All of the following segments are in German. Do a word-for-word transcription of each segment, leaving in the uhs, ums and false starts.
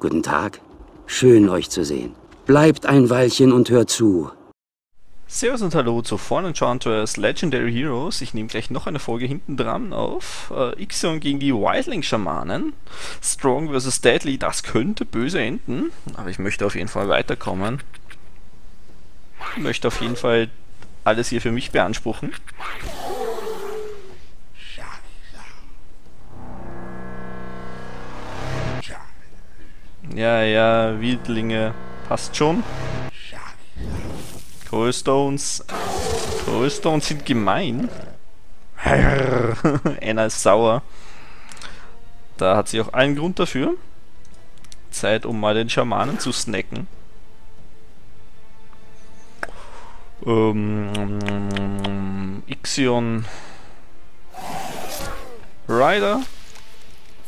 Guten Tag. Schön, euch zu sehen. Bleibt ein Weilchen und hört zu. Servus und hallo zu Fallen Enchantress, Legendary Heroes. Ich nehme gleich noch eine Folge hinten dran auf. Äh, Ixion gegen die Wildling-Schamanen. Strong versus. Deadly, das könnte böse enden. Aber ich möchte auf jeden Fall weiterkommen. Ich möchte auf jeden Fall alles hier für mich beanspruchen. Ja, ja, Wildlinge. Passt schon. Coalstones. Coalstones sind gemein. Einer ist sauer. Da hat sie auch einen Grund dafür. Zeit, um mal den Schamanen zu snacken. Ähm, Ixion. Rider.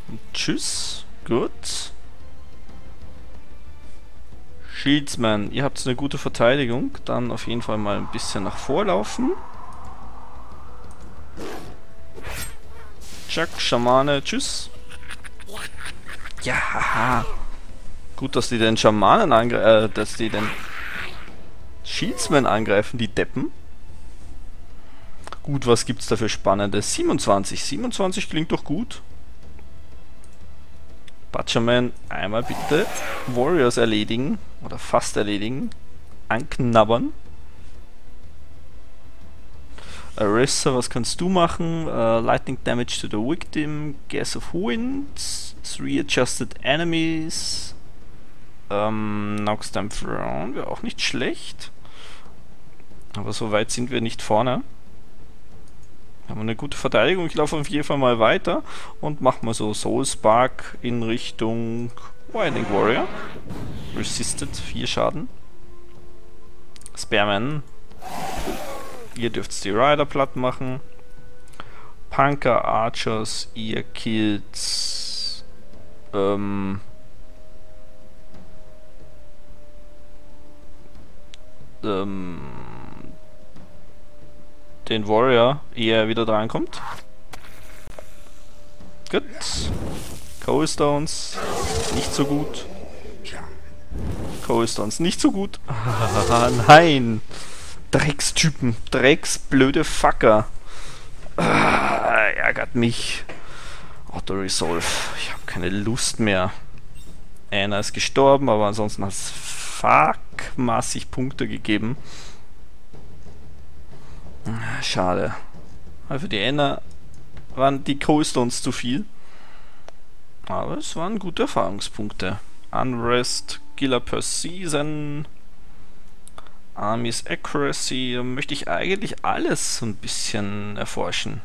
Und tschüss. Gut. Sheatsman, ihr habt eine gute Verteidigung, dann auf jeden Fall mal ein bisschen nach vorlaufen. Chuck, Schamane, tschüss. Ja, gut, dass die den Schamanen angreifen, äh, dass die den Shieldsman angreifen, die Deppen. Gut, was gibt's da für Spannendes? siebenundzwanzig, siebenundzwanzig klingt doch gut. Butcherman, einmal bitte Warriors erledigen, oder fast erledigen, anknabbern. Arissa, was kannst du machen? Uh, lightning damage to the victim, guess of wind, three adjusted enemies, um, knocks them down, wäre auch nicht schlecht, aber so weit sind wir nicht vorne. Haben wir eine gute Verteidigung. Ich laufe auf jeden Fall mal weiter und mache mal so Soul Spark in Richtung Wildling Warrior. Resisted, vier Schaden. Spearman. Ihr dürft die Rider platt machen. Punker, Archers, ihr killt. Ähm. Ähm. den Warrior, ehe er wieder drankommt. Gut. Coalstones, nicht so gut. Coalstones, nicht so gut. Ah, nein! Dreckstypen, drecksblöde Fucker. Ah, ärgert mich. Auto-Resolve, ich habe keine Lust mehr. Einer ist gestorben, aber ansonsten hat es fuckmassig Punkte gegeben. Schade. Für die Ender waren die Coalstones zu viel. Aber es waren gute Erfahrungspunkte. Unrest, Killer per Season, Army's Accuracy. Da möchte ich eigentlich alles so ein bisschen erforschen.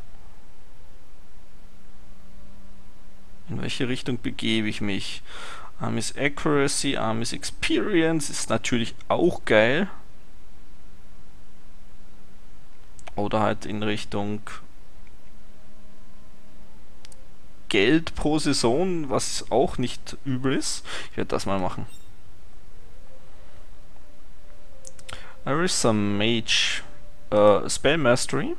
In welche Richtung begebe ich mich? Army's Accuracy, Army's Experience ist natürlich auch geil. Oder halt in Richtung Geld pro Saison, was auch nicht übel ist. Ich werde das mal machen. Arissa Mage, äh, Spell Mastery.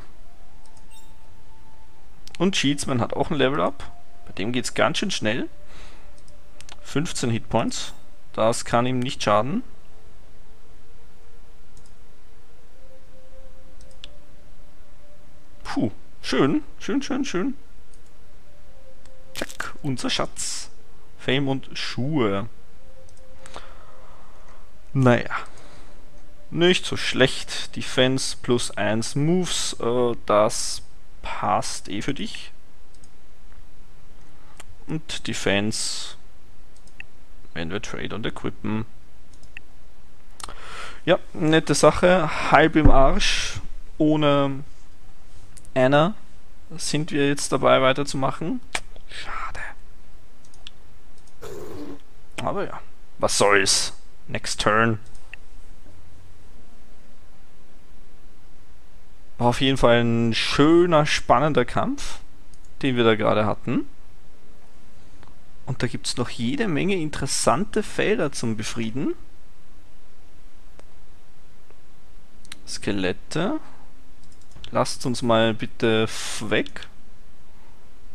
Und Sheatsman hat auch ein Level Up. Bei dem geht es ganz schön schnell. fünfzehn Hitpoints. Das kann ihm nicht schaden. Puh, schön, schön, schön, schön. Zack, unser Schatz. Fame und Schuhe. Naja. Nicht so schlecht. Defense plus eins Moves. Äh, das passt eh für dich. Und Defense, wenn wir Trade und Equippen. Ja, nette Sache. Halb im Arsch. Ohne Einer sind wir jetzt dabei weiterzumachen. Schade. Aber ja, was soll's. Next turn. War auf jeden Fall ein schöner, spannender Kampf, den wir da gerade hatten. Und da gibt's noch jede Menge interessante Felder zum Befrieden. Skelette. Lasst uns mal bitte weg.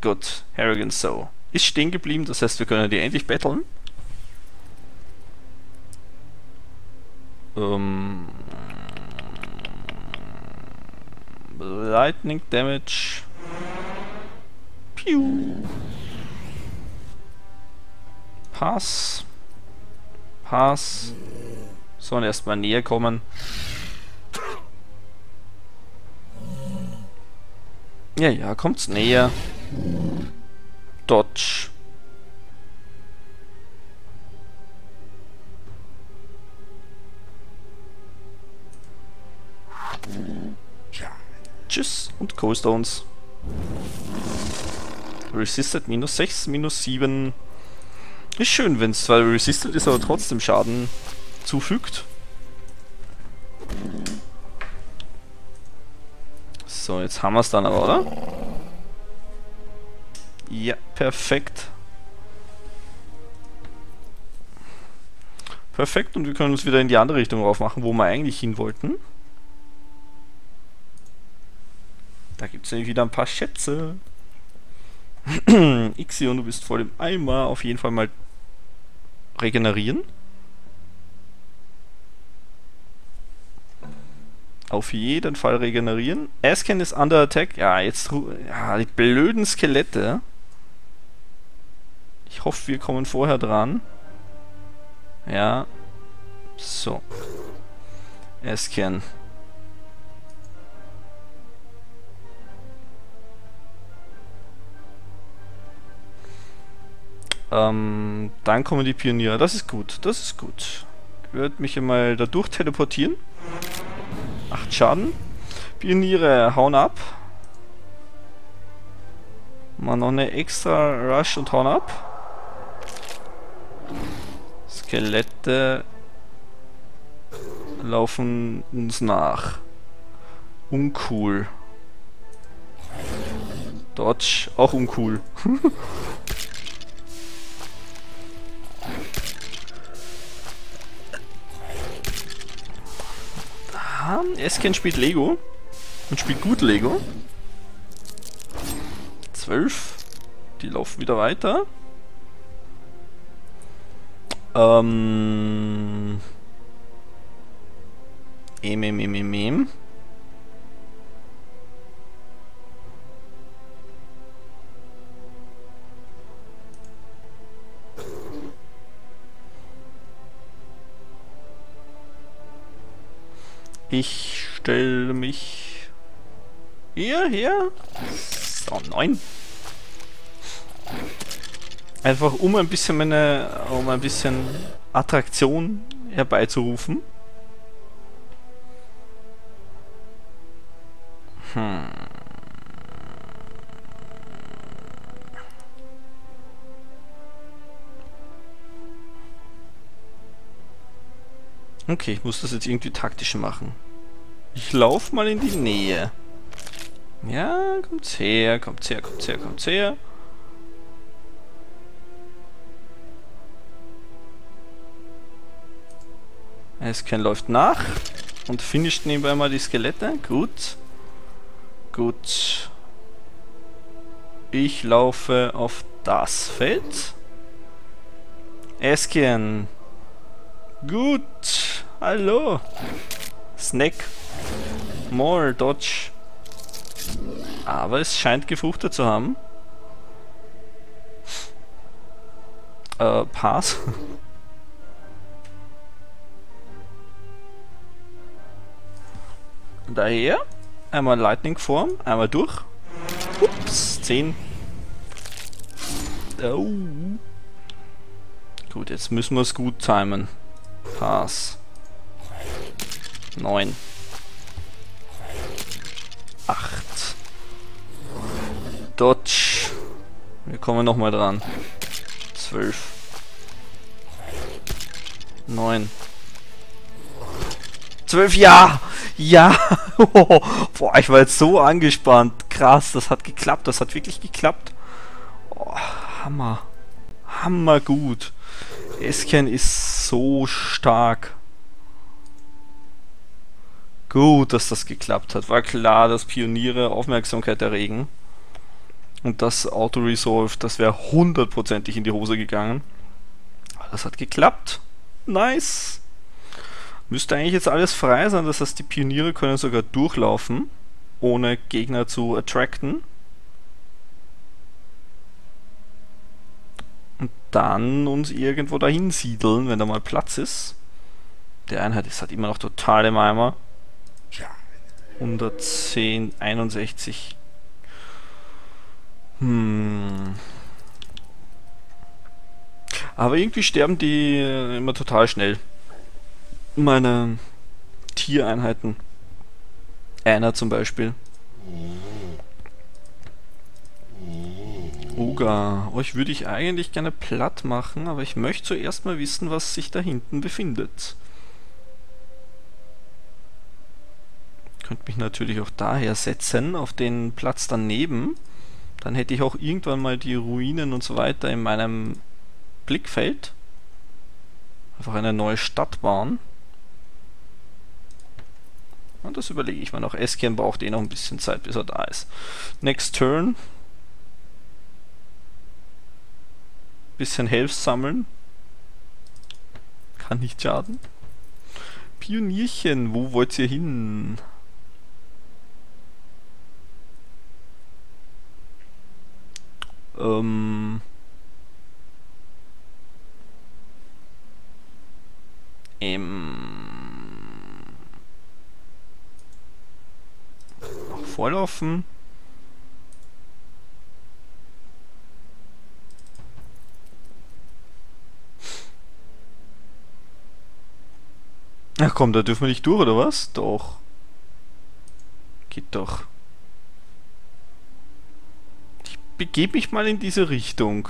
Gut, Harrigan's Soul ist stehen geblieben, das heißt, wir können die endlich battlen. Ähm, Lightning Damage. Piu. Pass. Pass. Sollen erstmal näher kommen. Ja, ja, kommt's näher. Dodge. Tschüss und Coalstones. Resisted minus sechs, minus sieben. Ist schön, wenn es zwar resisted ist, aber trotzdem Schaden zufügt. So, jetzt haben wir es dann aber, oder? Ja, perfekt. Perfekt, und wir können uns wieder in die andere Richtung rauf machen, wo wir eigentlich hin wollten. Da gibt es nämlich wieder ein paar Schätze. Ixion, du bist voll im Eimer. Auf jeden Fall mal regenerieren. Auf jeden Fall regenerieren. Eskan ist under attack. Ja, jetzt... Ja, die blöden Skelette. Ich hoffe, wir kommen vorher dran. Ja. So. Eskan. Ähm, dann kommen die Pioniere. Das ist gut, das ist gut. Ich werde mich einmal dadurch teleportieren. acht Schaden. Pioniere hauen ab. Mal noch eine extra Rush und hauen ab. Skelette laufen uns nach. Uncool. Dodge, auch uncool. Eskan spielt Lego und spielt gut Lego. zwölf. Die laufen wieder weiter. Ähm. Em, em, em, em, em. Ich stelle mich hierher. So, neun. Einfach um ein bisschen meine, um ein bisschen Attraktion herbeizurufen. Hm. Okay, ich muss das jetzt irgendwie taktisch machen. Ich laufe mal in die Nähe. Ja, kommt's her, kommt's her, kommt's her, kommt's her. Eskan läuft nach und finisht nebenbei mal die Skelette. Gut. Gut. Ich laufe auf das Feld. Eskan. Gut. Hallo. Snack. More Dodge. Aber es scheint gefruchtet zu haben. Äh, Pass. Daher. Einmal Lightning-Form. Einmal durch. Ups. zehn. Oh. Gut, jetzt müssen wir es gut timen. Pass. neun. acht. Dodge. Wir kommen nochmal dran. zwölf. neun. zwölf, ja! Ja! Boah, ich war jetzt so angespannt. Krass, das hat geklappt. Das hat wirklich geklappt. Oh, Hammer. Hammer gut. Eskan ist so stark. Gut, dass das geklappt hat. War klar, dass Pioniere Aufmerksamkeit erregen. Und das Auto-Resolve, das wäre hundertprozentig in die Hose gegangen. Das hat geklappt. Nice. Müsste eigentlich jetzt alles frei sein, das heißt, die Pioniere können sogar durchlaufen, ohne Gegner zu attracten. Und dann uns irgendwo dahin siedeln, wenn da mal Platz ist. Die Einheit ist halt immer noch total im Eimer. hundertzehn, einundsechzig. Hm. Aber irgendwie sterben die immer total schnell. Meine Tiereinheiten. Einer zum Beispiel. Uga. Euch würde ich eigentlich gerne platt machen, aber ich möchte zuerst mal wissen, was sich da hinten befindet. Ich könnte mich natürlich auch daher setzen, auf den Platz daneben. Dann hätte ich auch irgendwann mal die Ruinen und so weiter in meinem Blickfeld. Einfach eine neue Stadt bauen. Und das überlege ich mir noch. Eskan braucht eh noch ein bisschen Zeit, bis er da ist. Next turn. Bisschen Health sammeln. Kann nicht schaden. Pionierchen, wo wollt ihr hin? Ähm... Ähm... Noch vorlaufen. Ach komm, da dürfen wir nicht durch, oder was? Doch. Geht doch. Ich begebe mich mal in diese Richtung.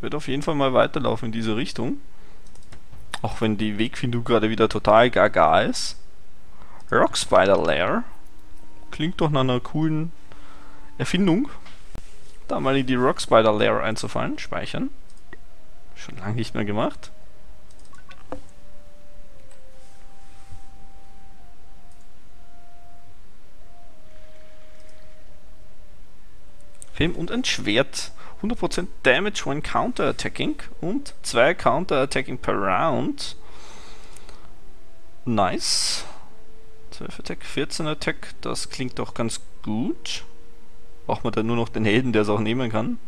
Wird auf jeden Fall mal weiterlaufen in diese Richtung. Auch wenn die Wegfindung gerade wieder total gaga ist. Rock Spider Lair. Klingt doch nach einer coolen Erfindung. Da mal in die Rock Spider Lair einzufallen. Speichern. Schon lange nicht mehr gemacht. Film und ein Schwert. hundert Prozent Damage when Counter-Attacking und zwei Counter-Attacking per Round. Nice. zwölf Attack, vierzehn Attack, das klingt doch ganz gut. Braucht man dann nur noch den Helden, der es auch nehmen kann.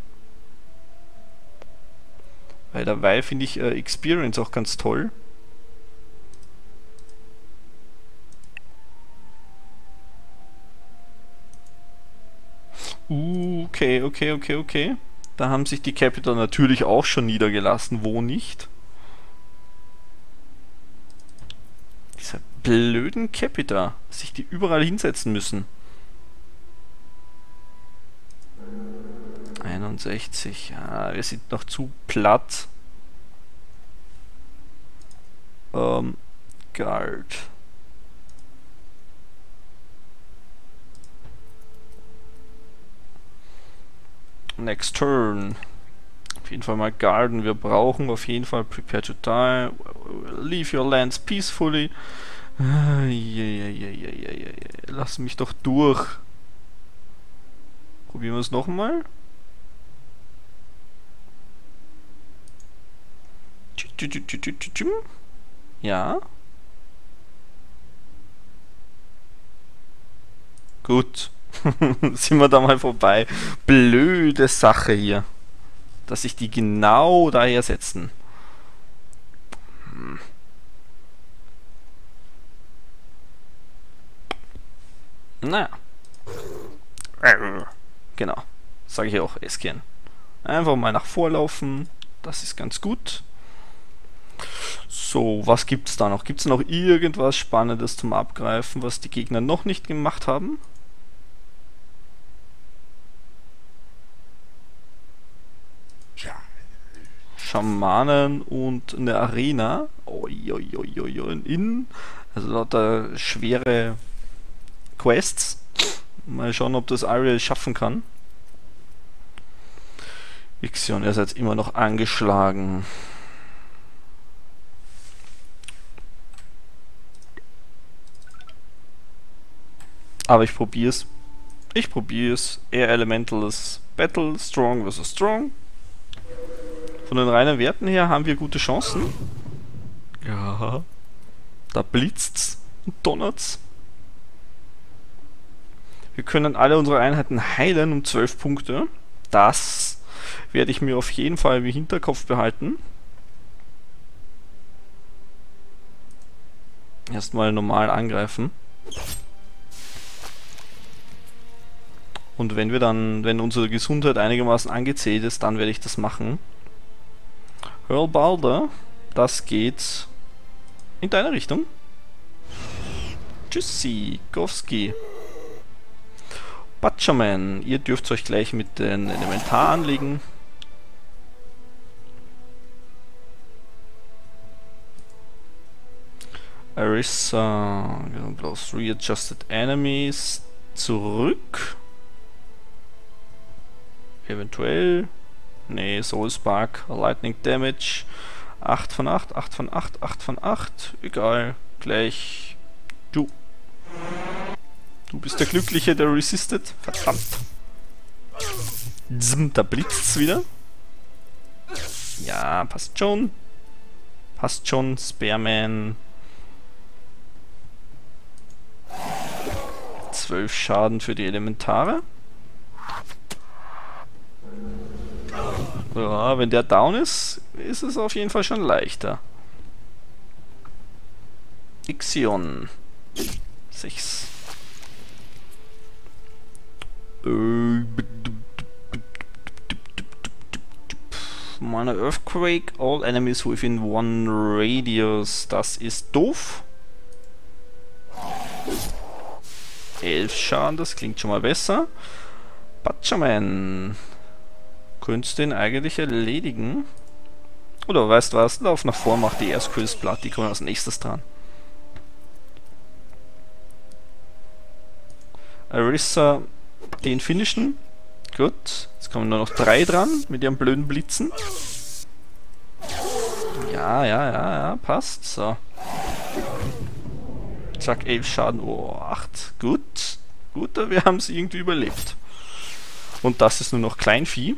Weil dabei finde ich äh, Experience auch ganz toll. Uh, okay, okay, okay, okay. Da haben sich die Capitol natürlich auch schon niedergelassen. Wo nicht? Diese blöden Capitol. Sich die überall hinsetzen müssen. einundsechzig. Ja, wir sind noch zu platt. Ähm, Guard. Next turn. Auf jeden Fall mal Garden. Wir brauchen auf jeden Fall Prepare to Die. Leave your lands peacefully. Ah, yeah, yeah, yeah, yeah, yeah. Lass mich doch durch. Probieren wir es nochmal. Ja. Gut. Sind wir da mal vorbei. Blöde Sache hier. Dass sich die genau daher setzen. Hm. Naja. Genau. Sage ich auch, Eskan. Einfach mal nach vorlaufen. Das ist ganz gut. So, was gibt's da noch? Gibt's noch irgendwas Spannendes zum Abgreifen, was die Gegner noch nicht gemacht haben? Schamanen und eine Arena. Oi, oi, oi, oi, oi, in. Also lauter schwere Quests. Mal schauen, ob das Ariel schaffen kann. Ixion, er ist jetzt immer noch angeschlagen. Aber ich probier's. Ich probier's. Air Elemental ist Battle. Strong versus Strong. Von den reinen Werten her haben wir gute Chancen. Ja. Da blitzt's und donnert's. Wir können alle unsere Einheiten heilen um zwölf Punkte. Das werde ich mir auf jeden Fall im Hinterkopf behalten. Erstmal normal angreifen. Und wenn wir dann, wenn unsere Gesundheit einigermaßen angezählt ist, dann werde ich das machen. Hurl Balder, das geht in deine Richtung. Tschüssi, Kowski. Butcherman, ihr dürft euch gleich mit den Elementar anlegen. Arissa, bloß readjusted enemies, zurück. Eventuell. Nee, Soul Spark, Lightning Damage. acht von acht, acht von acht, acht von acht. Egal, gleich. Du. Du bist der Glückliche, der resistet. Verdammt. Zim, da blitzt's wieder. Ja, passt schon. Passt schon, Spearman. zwölf Schaden für die Elementare. Ja, wenn der down ist, ist es auf jeden Fall schon leichter. Ixion. sechs. Minor Earthquake. All enemies within one radius. Das ist doof. elf Schaden, das klingt schon mal besser. Butcherman. Könntest du ihn eigentlich erledigen? Oder weißt du was? Lauf nach vor, mach die Erstquills platt, die kommen als nächstes dran. Arissa, den finishen. Gut, jetzt kommen nur noch drei dran mit ihrem blöden Blitzen. Ja, ja, ja, ja, passt. So. Zack, elf Schaden. Oh, acht. Gut. Gut, wir haben es irgendwie überlebt. Und das ist nur noch Kleinvieh.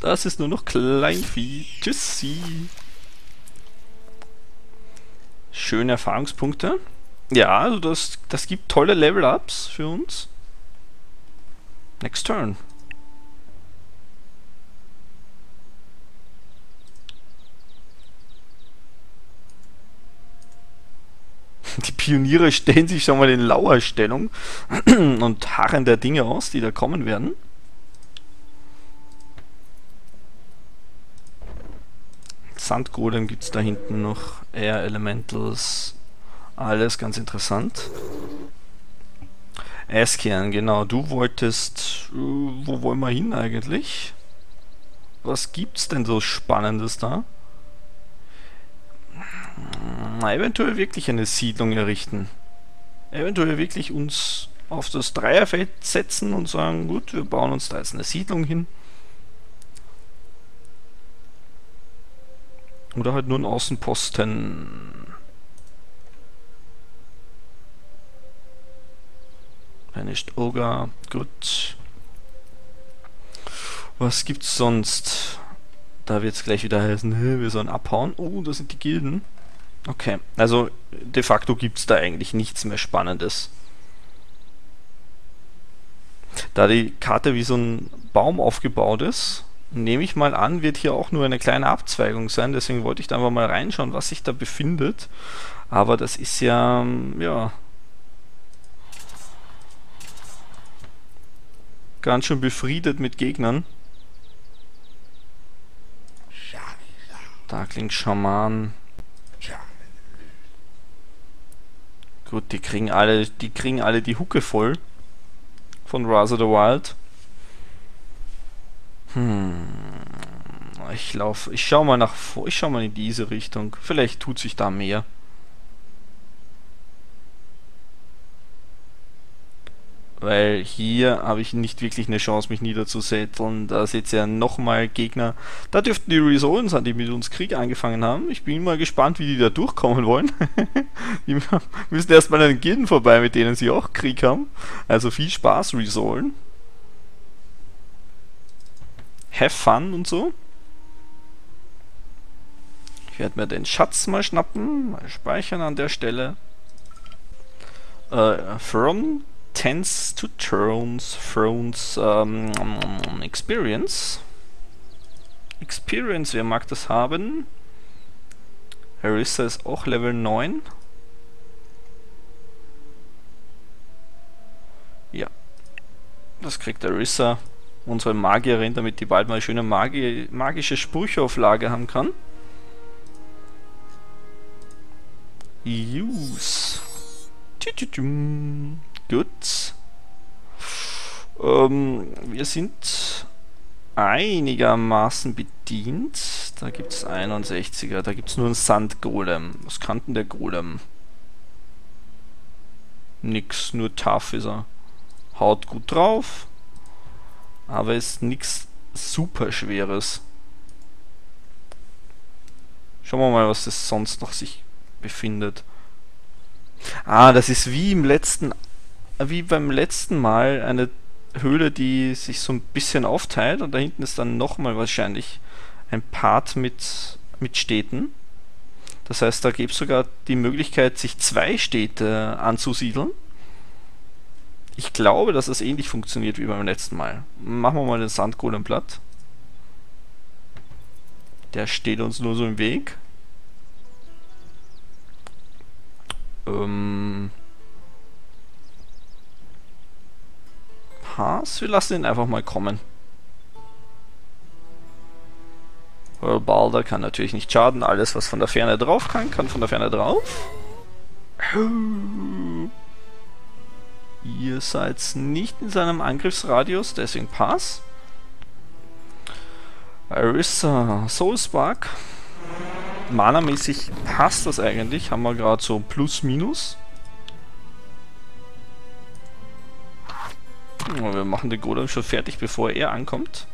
Das ist nur noch Kleinvieh. Tschüssi. Schöne Erfahrungspunkte. Ja, also das, das gibt tolle Level-Ups für uns. Next turn. Die Pioniere stellen sich schon mal in Lauerstellung und harren der Dinge aus, die da kommen werden. Sandkohle gibt es da hinten noch, Air Elementals, alles ganz interessant. Eskan, genau, du wolltest, wo wollen wir hin eigentlich? Was gibt's denn so Spannendes da? Eventuell wirklich eine Siedlung errichten. Eventuell wirklich uns auf das Dreierfeld setzen und sagen, gut, wir bauen uns da jetzt eine Siedlung hin. Oder halt nur einen Außenposten. Wenn nicht Ogre, gut. Was gibt's sonst? Da wird's gleich wieder heißen, wir sollen abhauen. Oh, da sind die Gilden. Okay, also de facto gibt es da eigentlich nichts mehr Spannendes. Da die Karte wie so ein Baum aufgebaut ist, nehme ich mal an, wird hier auch nur eine kleine Abzweigung sein. Deswegen wollte ich da einfach mal reinschauen, was sich da befindet. Aber das ist ja, ja, ganz schön befriedet mit Gegnern. Da klingt Schaman. Gut, die kriegen alle, die kriegen alle die Hucke voll von Rise of the Wild. Hm. Ich laufe, ich schau mal nach vor, ich schau mal in diese Richtung. Vielleicht tut sich da mehr. Weil hier habe ich nicht wirklich eine Chance, mich niederzusetteln. Da sitzt ja nochmal Gegner. Da dürften die Resolen sein, die mit uns Krieg angefangen haben. Ich bin mal gespannt, wie die da durchkommen wollen. Die müssen erstmal an den Gilden vorbei, mit denen sie auch Krieg haben. Also viel Spaß, Resolen. Have fun und so. Ich werde mir den Schatz mal schnappen, mal speichern an der Stelle. Äh, from Tense to Thrones, Thrones ähm, Experience. Experience, wer mag das haben? Arissa ist auch Level neun. Ja, das kriegt Arissa, unsere Magierin, damit die bald mal eine schöne Magi magische Sprücheauflage haben kann. Use. Gut. Ähm, wir sind einigermaßen bedient. Da gibt es einundsechziger, da gibt es nur einen Sandgolem. Was kann denn der Golem? Nix, nur tough ist er. Haut gut drauf, aber ist nichts super Schweres. Schauen wir mal, was das sonst noch sich befindet. Ah, das ist wie im letzten, wie beim letzten Mal eine Höhle, die sich so ein bisschen aufteilt, und da hinten ist dann nochmal wahrscheinlich ein Part mit, mit Städten. Das heißt, da gäbe es sogar die Möglichkeit, sich zwei Städte anzusiedeln. Ich glaube, dass das ähnlich funktioniert wie beim letzten Mal. Machen wir mal den Sandkohlenblatt. Der steht uns nur so im Weg. Ähm... Haas, wir lassen ihn einfach mal kommen. Hurl Balder kann natürlich nicht schaden. Alles, was von der Ferne drauf kann, kann von der Ferne drauf. Ihr seid nicht in seinem Angriffsradius, deswegen Pass. Arissa, Soul Spark. Mana-mäßig passt das eigentlich. Haben wir gerade so plus minus. Wir machen den Golem schon fertig, bevor er ankommt.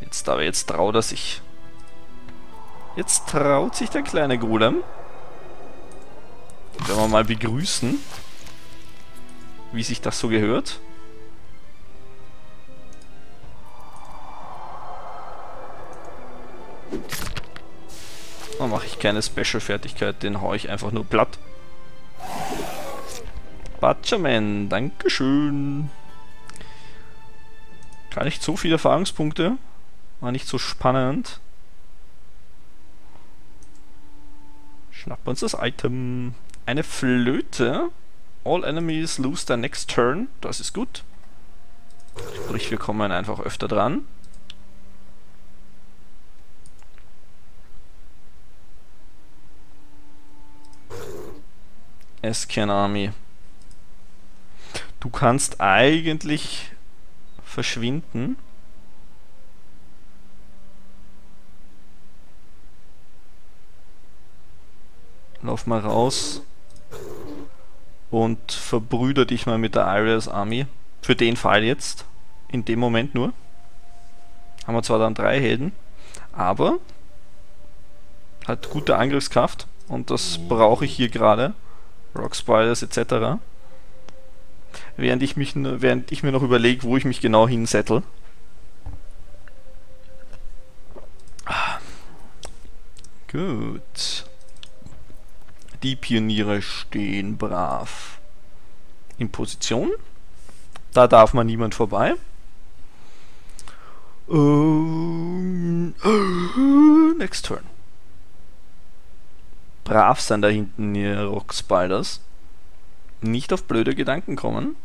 Jetzt aber, jetzt traut er sich. Jetzt traut sich der kleine Golem. Den werden wir mal begrüßen, wie sich das so gehört. Da mache ich keine Special-Fertigkeit, den haue ich einfach nur platt. Butcherman, dankeschön. Gar nicht so viele Erfahrungspunkte. War nicht so spannend. Schnappen uns das Item. Eine Flöte. All enemies lose their next turn. Das ist gut. Sprich, wir kommen einfach öfter dran. Eskan Army. Du kannst eigentlich verschwinden. Lauf mal raus. Und verbrüder dich mal mit der Arias Army. Für den Fall jetzt. In dem Moment nur. Haben wir zwar dann drei Helden, aber hat gute Angriffskraft. Und das brauche ich hier gerade. Rock Spiders et cetera. Während ich, mich, während ich mir noch überlege, wo ich mich genau hinsettle. Gut. Die Pioniere stehen brav in Position. Da darf man niemand vorbei. Um, next turn. Brav sein da hinten, ihr Rock Spiders. Nicht auf blöde Gedanken kommen.